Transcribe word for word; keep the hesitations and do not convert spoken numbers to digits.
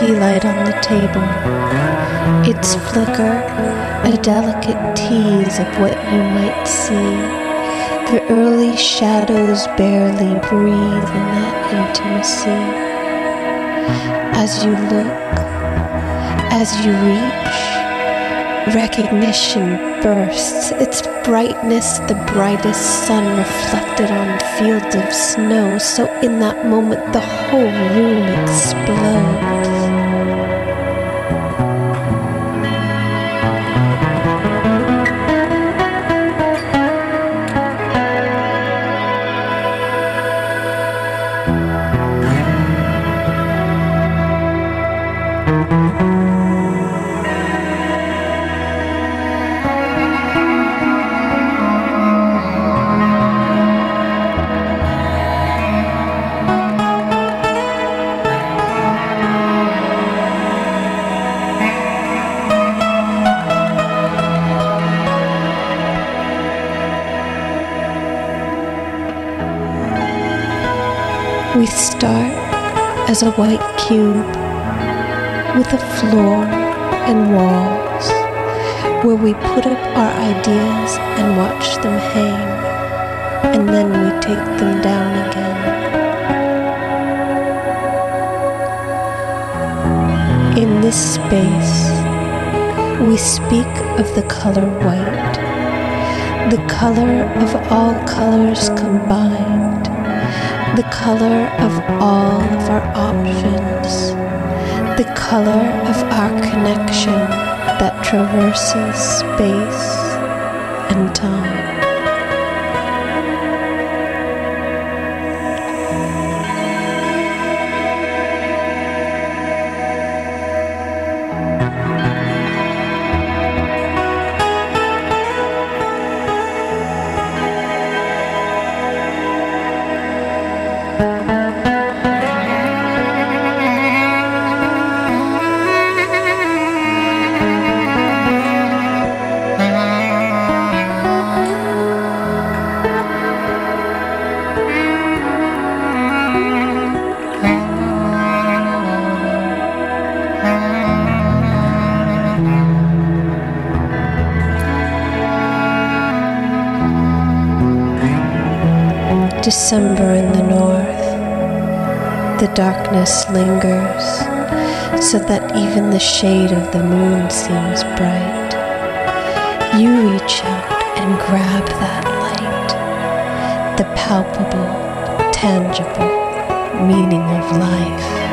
tea light on the table, its flicker a delicate tease of what you might see, the early shadows barely breathe in that intimacy. As you look, as you reach, recognition bursts, its brightness the brightest sun reflected on fields of snow, so in that moment the whole room explodes. We start as a white cube with a floor and walls where we put up our ideas and watch them hang, and then we take them down again. In this space, we speak of the color white, the color of all colors combined, the color of all of our options, the color of our connection that traverses space and time. December in the north, the darkness lingers, so that even the shade of the moon seems bright. You reach out and grab that light, the palpable, tangible meaning of life.